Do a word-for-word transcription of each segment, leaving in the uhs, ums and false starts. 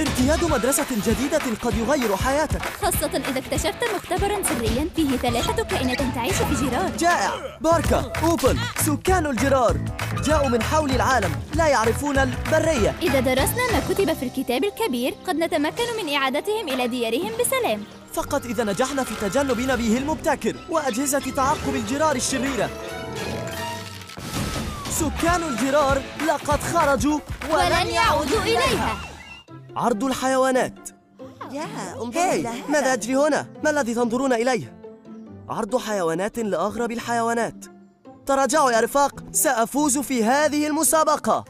ارتياد مدرسة جديدة قد يغير حياتك، خاصة إذا اكتشفت مختبراً سرياً فيه ثلاثة كائنات تعيش في جرار. جائع، باركة، أوبل، سكان الجرار جاءوا من حول العالم، لا يعرفون البرية. إذا درسنا ما كتب في الكتاب الكبير قد نتمكن من إعادتهم إلى ديارهم بسلام، فقط إذا نجحنا في تجنب نبيه المبتكر وأجهزة تعقب الجرار الشريرة. سكان الجرار لقد خرجوا ولن يعودوا إليها. عرض الحيوانات. هاي، ماذا يجري هنا؟ ما الذي تنظرون إليه؟ عرض حيوانات لأغرب الحيوانات. تراجعوا يا رفاق، سأفوز في هذه المسابقة.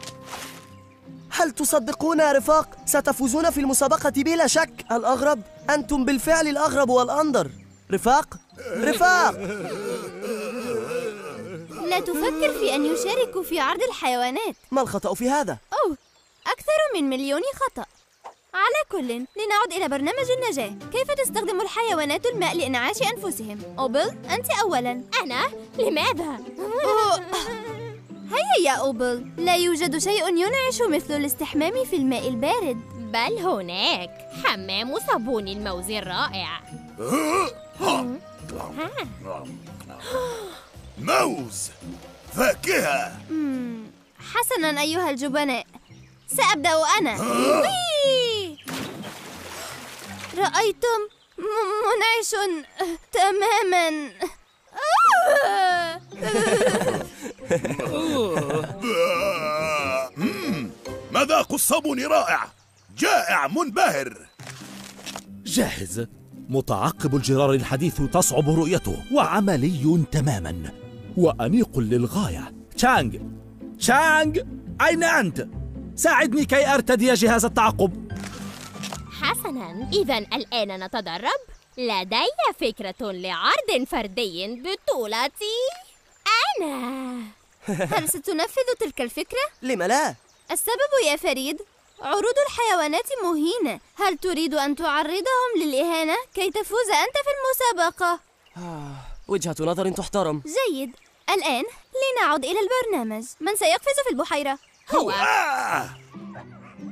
هل تصدقون يا رفاق؟ ستفوزون في المسابقة بلا شك. الأغرب، أنتم بالفعل الأغرب والأندر. رفاق، رفاق، لا تفكر في أن يشاركوا في عرض الحيوانات. ما الخطأ في هذا؟ أوه، أكثر من مليون خطأ. على كل، لنعد إلى برنامج النجاة. كيف تستخدم الحيوانات الماء لإنعاش أنفسهم؟ أوبل، أنت أولاً. أنا؟ لماذا؟ هيا يا أوبل، لا يوجد شيء ينعش مثل الاستحمام في الماء البارد. بل هناك حمام صابون الموز الرائع. موز، فاكهة. حسناً أيها الجبناء، سأبدأ أنا. رأيتم؟ منعش تماماً. مذاق الصابون رائع، جائع منبهر. جاهز. متعقب الجرار الحديث تصعب رؤيته، وعملي تماماً وأنيق للغاية. تشانغ، تشانغ، أين أنت؟ ساعدني كي أرتدي جهاز التعقب. حسناً، إذا الآن نتدرب. لدي فكرة لعرض فردي بطولتي أنا. هل ستنفذ تلك الفكرة؟ لم لا؟ السبب يا فريد، عروض الحيوانات مهينة. هل تريد أن تعرضهم للإهانة كي تفوز أنت في المسابقة؟ وجهة نظر تحترم. جيد، الآن لنعد إلى البرنامج. من سيقفز في البحيرة؟ هو.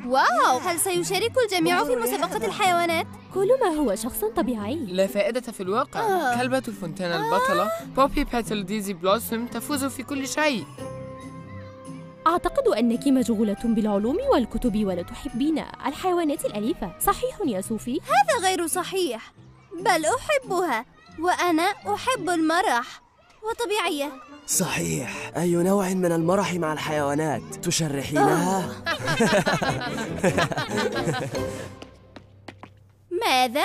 واو، هل سيشارك الجميع في مسابقة الحيوانات؟ كل ما هو شخص طبيعي لا فائدة في الواقع. آه. كلبة الفنتانة آه. البطلة بوبي باتل ديزي بلوسم تفوز في كل شيء. أعتقد أنك مشغولة بالعلوم والكتب ولا تحبين الحيوانات الأليفة. صحيح يا صوفي؟ هذا غير صحيح، بل أحبها، وأنا أحب المرح وطبيعية. صحيح، أي نوع من المرح مع الحيوانات تشرحينها؟ ماذا؟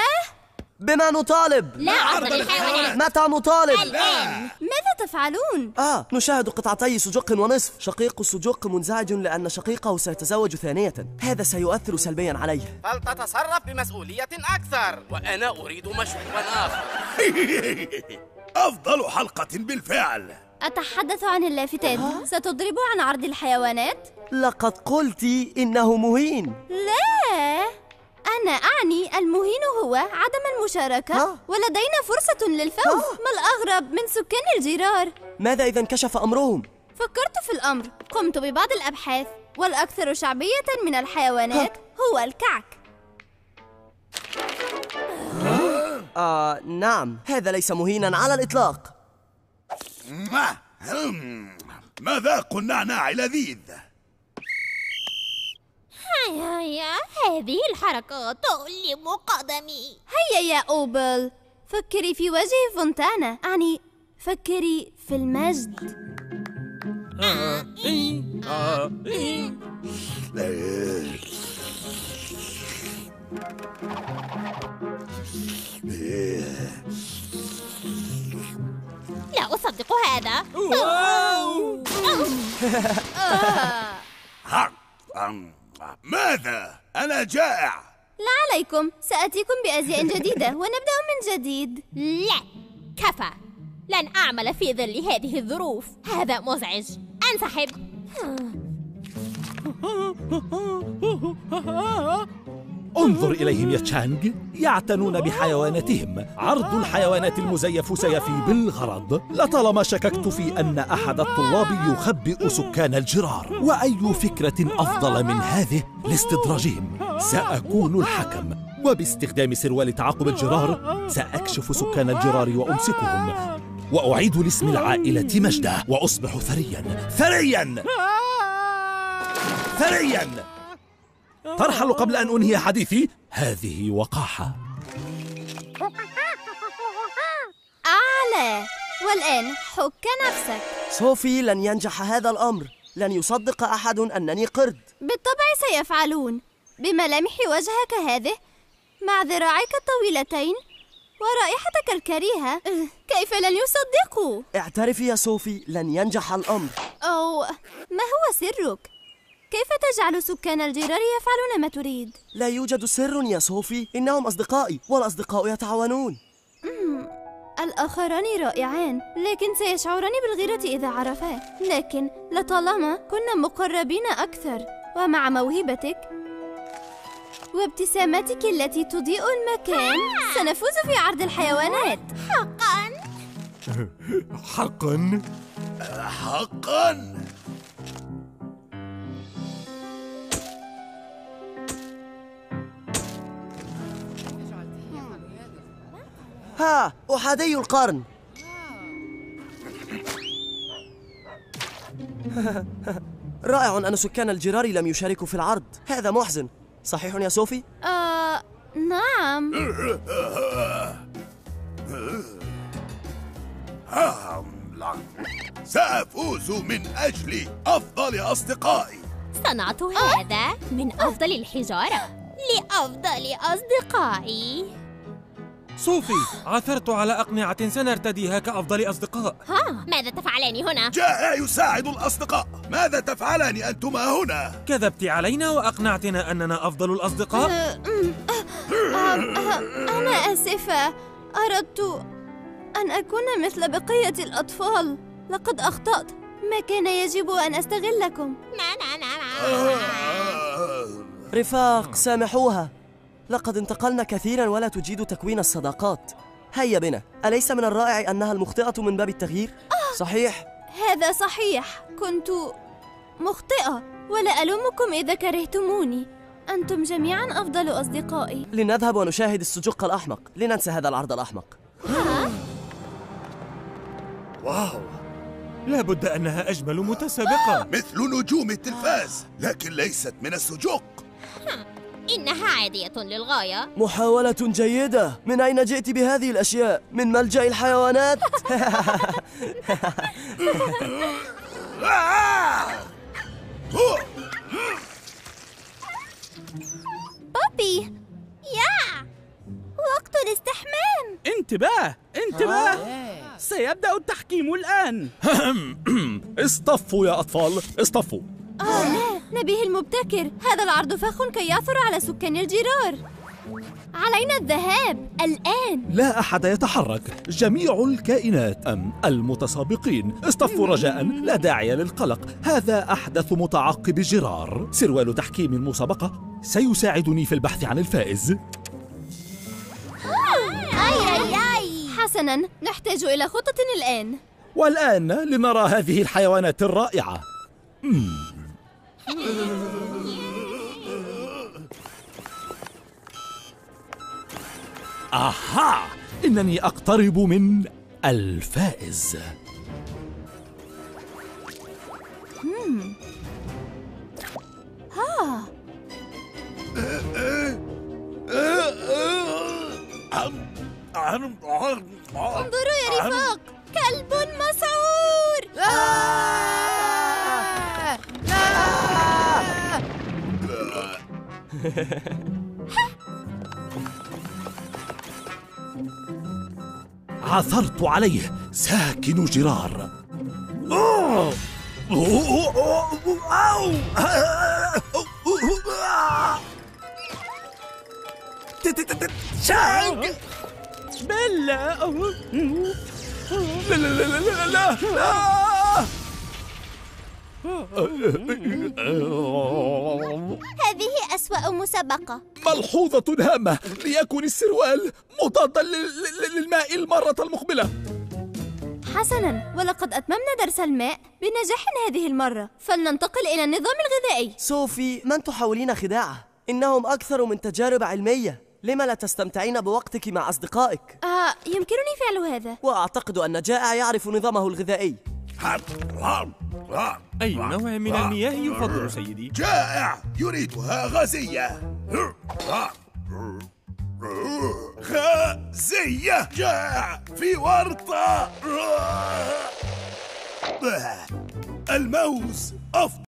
بما نطالب؟ لا عرض للحيوانات. متى نطالب؟ الآن. ماذا تفعلون؟ آه، نشاهد قطعتي سجق ونصف. شقيق السجق منزعج لأن شقيقه سيتزوج ثانية، هذا سيؤثر سلبيا عليه. فلتتصرف بمسؤولية أكثر، وأنا أريد مشروبا آخر. أفضل حلقة بالفعل. أتحدث عن اللافتات. آه؟ ستضرب عن عرض الحيوانات؟ لقد قلت إنه مهين. لا، أنا أعني المهين هو عدم المشاركة. آه؟ ولدينا فرصة للفوز. آه؟ ما الأغرب من سكان الجرار. ماذا إذا انكشف أمرهم؟ فكرت في الأمر، قمت ببعض الأبحاث، والأكثر شعبية من الحيوانات آه؟ هو الكعك. آه؟, آه نعم، هذا ليس مهينا على الإطلاق. مذاق النعناع لذيذ. هيا هيا، هذه الحركة تؤلم قدمي. هيا يا أوبل، فكري في وجه فونتانا، أعني فكري في المجد. لا أصدق هذا. واو. ماذا؟ أنا جائع. لا عليكم، سأتيكم بأزياء جديدة ونبدأ من جديد. لا، كفى، لن أعمل في ظل هذه الظروف، هذا مزعج. أنسحب. انظر إليهم يا تشانغ، يعتنون بحيواناتهم. عرض الحيوانات المزيف سيفي بالغرض. لطالما شككت في أن أحد الطلاب يخبئ سكان الجرار، وأي فكرة أفضل من هذه لاستدراجهم؟ سأكون الحكم، وباستخدام سروال تعاقب الجرار سأكشف سكان الجرار وأمسكهم، وأعيد لاسم العائلة مجده، وأصبح ثريا ثريا ثريا. ترحل قبل أن أنهي حديثي. هذه وقاحة. أعلى. والآن حك نفسك. صوفي، لن ينجح هذا الأمر. لن يصدق أحد أنني قرد. بالطبع سيفعلون. بملامح وجهك هذه، مع ذراعيك الطويلتين ورائحتك الكريهة، كيف لن يصدقوا؟ اعترفي يا صوفي، لن ينجح الأمر. أو ما هو سرك؟ كيف تجعل سكان الجرار يفعلون ما تريد؟ لا يوجد سر يا صوفي، إنهم أصدقائي، والأصدقاء يتعاونون. مم. الآخران رائعان، لكن سيشعران بالغيرة إذا عرفاه. لكن لطالما كنا مقربين أكثر، ومع موهبتك وابتسامتك التي تضيء المكان سنفوز في عرض الحيوانات. حقاً حقاً حقاً. ها، أحادي القرن. رائع أن سكان الجرار لم يشاركوا في العرض، هذا محزن. صحيح يا صوفي؟ آه، نعم. سأفوز من أجل أفضل أصدقائي. صنعت هذا من أفضل الحجارة لأفضل أصدقائي. صوفي، عثرت على أقنعة سنرتديها كأفضل أصدقاء. ها، ماذا تفعلان هنا؟ جاء يساعد الأصدقاء. ماذا تفعلان أنتما هنا؟ كذبت علينا وأقنعتنا أننا أفضل الأصدقاء. أه، أه، أه، أه، أنا آسفة، أردت أن أكون مثل بقية الأطفال. لقد أخطأت، ما كان يجب أن أستغلكم. رفاق، سامحوها، لقد انتقلنا كثيراً ولا تجيد تكوين الصداقات. هيا بنا، أليس من الرائع أنها المخطئة من باب التغيير؟ آه، صحيح؟ هذا صحيح، كنت مخطئة، ولا ألومكم إذا كرهتموني. أنتم جميعاً أفضل أصدقائي. لنذهب ونشاهد السجق الأحمق، لننسى هذا العرض الأحمق. ها؟ واو، لا بد أنها أجمل متسابقة. آه، مثل نجوم التلفاز، لكن ليست من السجق. إنها عادية للغاية. محاولة جيدة. من أين جئت بهذه الأشياء؟ من ملجأ الحيوانات؟ بوبي، يا وقت الاستحمام. انتباه انتباه، سيبدأ التحكيم الآن. اصطفوا يا أطفال، اصطفوا. آه لا، نبيه المبتكر، هذا العرض فخ كي يعثر على سكان الجرار. علينا الذهاب الآن. لا أحد يتحرك، جميع الكائنات أم المتسابقين اصطفوا رجاء، لا داعي للقلق. هذا أحدث متعقب جرار. سروال تحكيم المسابقة سيساعدني في البحث عن الفائز. أي أي أي. حسناً، نحتاج إلى خطة الآن. والآن لنرى هذه الحيوانات الرائعة. أها، إنني أقترب من الفائز. ها. انظروا يا رفاق، كلب مسعور. عثرت عليه، ساكن جرار. تشانغ، بلا لا لا لا لا لا. هذه أسوأ مسابقة ملحوظة هامة. ليكن السروال مضادا للماء المرة المقبلة. حسناً، ولقد أتممنا درس الماء بنجاح هذه المرة، فلننتقل إلى النظام الغذائي. صوفي، من تحاولين خداعه؟ إنهم أكثر من تجارب علمية. لما لا تستمتعين بوقتك مع أصدقائك؟ آه، يمكنني فعل هذا. وأعتقد أن جائع يعرف نظامه الغذائي. أي نوع من المياه يفضل سيدي؟ جائع يريدها غازية. غازية، جائع في ورطة. الموز أفضل.